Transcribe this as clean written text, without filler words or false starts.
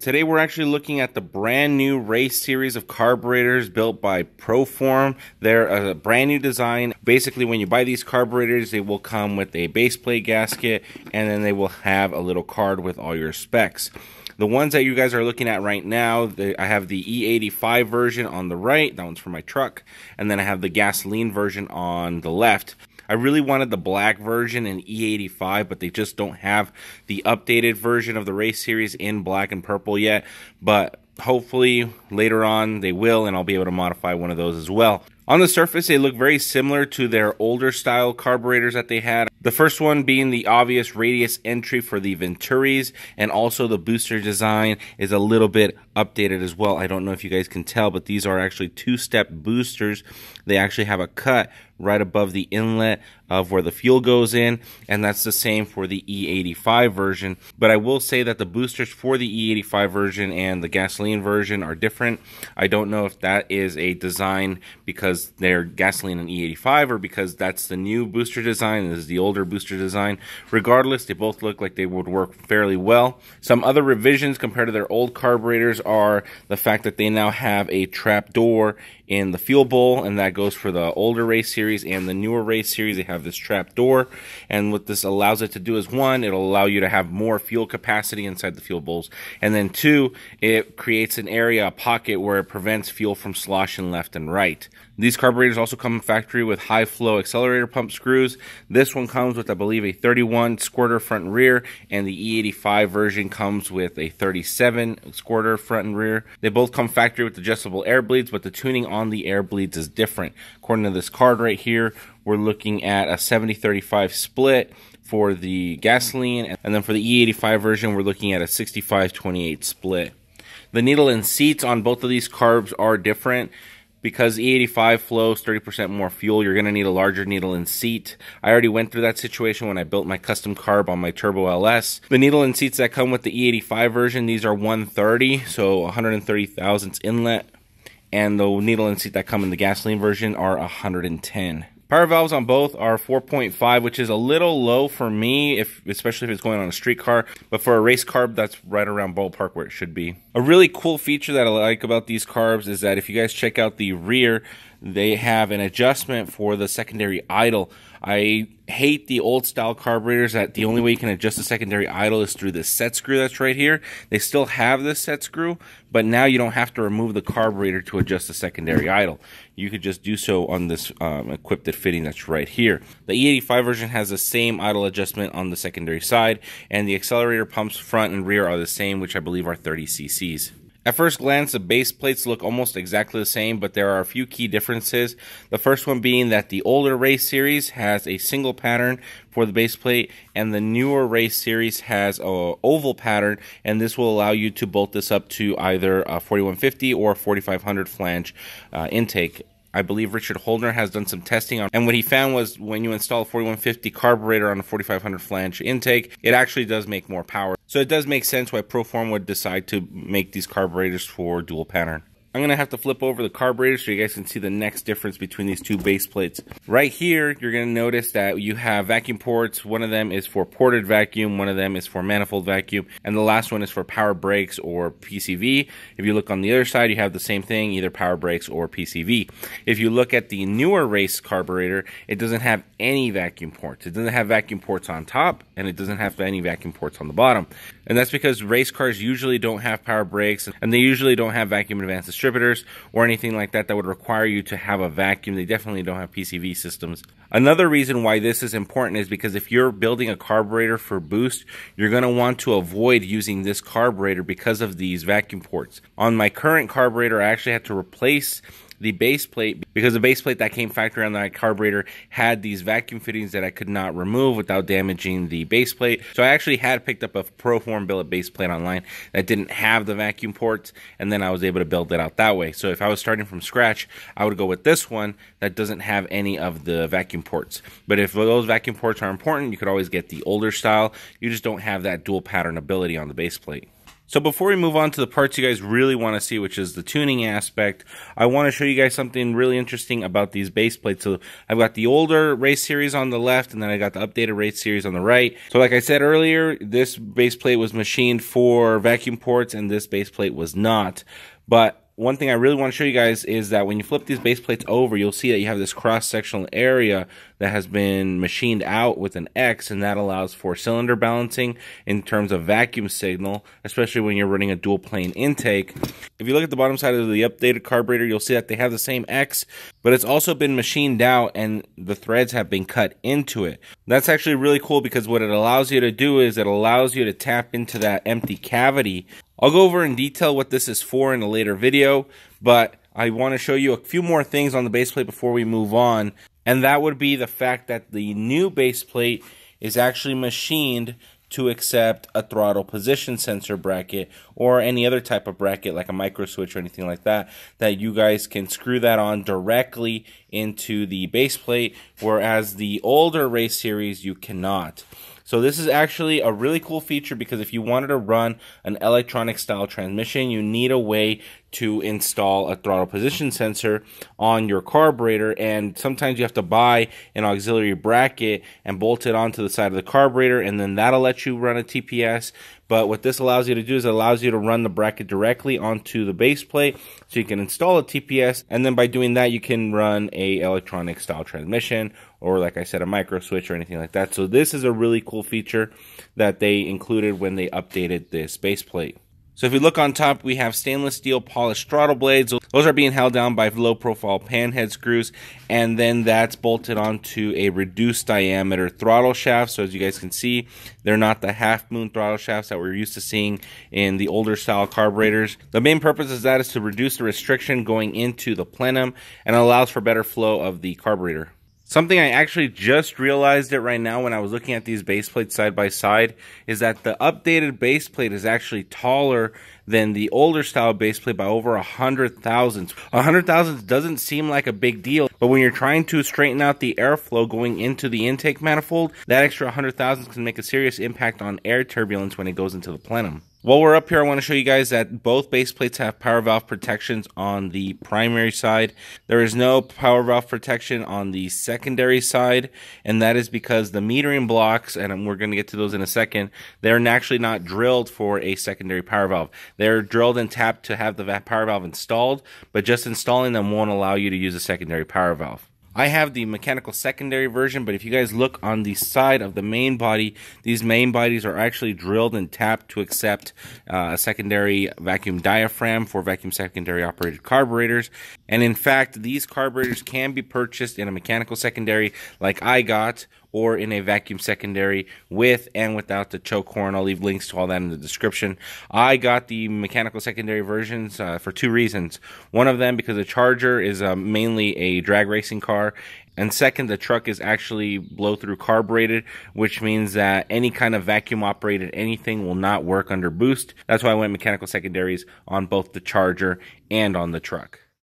Today we're actually looking at the brand new Race Series of carburetors built by Proform. They're a brand new design. Basically, when you buy these carburetors, they will come with a base plate gasket, and then they will have a little card with all your specs. The ones that you guys are looking at right now, I have the E85 version on the right, that one's for my truck, and then I have the gasoline version on the left. I really wanted the black version in E85, but they just don't have the updated version of the Race Series in black and purple yet, but hopefully later on they will, and I'll be able to modify one of those as well. On the surface, they look very similar to their older style carburetors that they had. The first one being the obvious radius entry for the Venturis, and also the booster design is a little bit updated as well. I don't know if you guys can tell, but these are actually two-step boosters. They actually have a cut right above the inlet of where the fuel goes in, and that's the same for the E85 version. But I will say that the boosters for the E85 version and the gasoline version are different. I don't know if that is a design because they're gasoline and E85, or because that's the new booster design and this is the older booster design. Regardless, they both look like they would work fairly well. Some other revisions compared to their old carburetors are the fact that they now have a trap door in the fuel bowl, and that goes for the older Race Series and the newer Race Series. They have this trap door, and what this allows it to do is, one, it'll allow you to have more fuel capacity inside the fuel bowls, and then two, it creates an area, a pocket, where it prevents fuel from sloshing left and right. These carburetors also come factory with high flow accelerator pump screws. This one comes with, I believe, a 31 squirter front and rear, and the E85 version comes with a 37 squirter front and rear. They both come factory with adjustable air bleeds, but the tuning on the air bleeds is different. According to this card right here, we're looking at a 70-35 split for the gasoline, and then for the E85 version, we're looking at a 65-28 split. The needle and seats on both of these carbs are different. Because E85 flows 30% more fuel, you're going to need a larger needle and seat. I already went through that situation when I built my custom carb on my Turbo LS. The needle and seats that come with the E85 version, these are 130, so 130 thousandths inlet. And the needle and seat that come in the gasoline version are 110. Power valves on both are 4.5, which is a little low for me, especially if it's going on a street car. But for a race carb, that's right around ballpark where it should be. A really cool feature that I like about these carbs is that if you guys check out the rear, they have an adjustment for the secondary idle. I hate the old style carburetors that the only way you can adjust the secondary idle is through this set screw that's right here. They still have this set screw, but now you don't have to remove the carburetor to adjust the secondary idle. You could just do so on this equipped fitting that's right here. The E85 version has the same idle adjustment on the secondary side, and the accelerator pumps front and rear are the same, which I believe are 30 cc's. At first glance, the base plates look almost exactly the same, but there are a few key differences. The first one being that the older Race Series has a single pattern for the base plate, and the newer Race Series has an oval pattern, and this will allow you to bolt this up to either a 4150 or 4500 flange intake. I believe Richard Holder has done some testing on, and what he found was when you install a 4150 carburetor on a 4500 flange intake, it actually does make more power. So it does make sense why Proform would decide to make these carburetors for dual pattern. I'm going to have to flip over the carburetor so you guys can see the next difference between these two base plates. Right here, you're going to notice that you have vacuum ports. One of them is for ported vacuum, one of them is for manifold vacuum, and the last one is for power brakes or PCV. If you look on the other side, you have the same thing, either power brakes or PCV. If you look at the newer Race carburetor, it doesn't have any vacuum ports. It doesn't have vacuum ports on top, and it doesn't have any vacuum ports on the bottom. And that's because race cars usually don't have power brakes, and they usually don't have vacuum advanced distributors or anything like that that would require you to have a vacuum. They definitely don't have PCV systems. Another reason why this is important is because if you're building a carburetor for boost, you're going to want to avoid using this carburetor because of these vacuum ports. On my current carburetor, I actually had to replace the base plate because the base plate that came factory on that carburetor had these vacuum fittings that I could not remove without damaging the base plate. So I actually had picked up a Proform billet base plate online that didn't have the vacuum ports, and then I was able to build it out that way. So if I was starting from scratch, I would go with this one that doesn't have any of the vacuum ports. But if those vacuum ports are important, you could always get the older style. You just don't have that dual pattern ability on the base plate. So before we move on to the parts you guys really want to see, which is the tuning aspect, I want to show you guys something really interesting about these base plates. So I've got the older Race Series on the left, and then I got the updated Race Series on the right. So like I said earlier, this base plate was machined for vacuum ports, and this base plate was not. But one thing I really want to show you guys is that when you flip these base plates over, you'll see that you have this cross-sectional area that has been machined out with an X, and that allows for cylinder balancing in terms of vacuum signal, especially when you're running a dual plane intake. If you look at the bottom side of the updated carburetor, you'll see that they have the same X, but it's also been machined out and the threads have been cut into it. That's actually really cool because what it allows you to do is it allows you to tap into that empty cavity. I'll go over in detail what this is for in a later video, but I want to show you a few more things on the base plate before we move on, and that would be the fact that the new base plate is actually machined to accept a throttle position sensor bracket or any other type of bracket like a micro switch or anything like that, that you guys can screw that on directly into the base plate, whereas the older Race Series you cannot. So this is actually a really cool feature because if you wanted to run an electronic style transmission, you need a way to install a throttle position sensor on your carburetor, and sometimes you have to buy an auxiliary bracket and bolt it onto the side of the carburetor, and then that'll let you run a TPS. But what this allows you to do is it allows you to run the bracket directly onto the base plate so you can install a TPS, and then by doing that you can run a electronic style transmission or, like I said, a micro switch or anything like that. So this is a really cool feature that they included when they updated this base plate. So if we look on top, we have stainless steel polished throttle blades. Those are being held down by low profile pan head screws, and then that's bolted onto a reduced diameter throttle shaft. So as you guys can see, they're not the half moon throttle shafts that we're used to seeing in the older style carburetors. The main purpose of that is to reduce the restriction going into the plenum and allows for better flow of the carburetor. Something I actually just realized it right now when I was looking at these base plates side by side is that the updated base plate is actually taller than the older style base plate by over 100 thousandths. 100 thousandths doesn't seem like a big deal, but when you're trying to straighten out the airflow going into the intake manifold, that extra 100 thousandths can make a serious impact on air turbulence when it goes into the plenum. While we're up here, I want to show you guys that both base plates have power valve protections on the primary side. There is no power valve protection on the secondary side, and that is because the metering blocks, and we're going to get to those in a second, they're actually not drilled for a secondary power valve. They're drilled and tapped to have the power valve installed, but just installing them won't allow you to use a secondary power valve. I have the mechanical secondary version, but if you guys look on the side of the main body, these main bodies are actually drilled and tapped to accept a secondary vacuum diaphragm for vacuum secondary operated carburetors. And in fact, these carburetors can be purchased in a mechanical secondary like I got, or in a vacuum secondary with and without the choke horn. I'll leave links to all that in the description. I got the mechanical secondary versions for two reasons. One of them, because the Charger is mainly a drag racing car, and second, the truck is actually blow-through carbureted, which means that any kind of vacuum-operated anything will not work under boost. That's why I went mechanical secondaries on both the Charger and on the truck.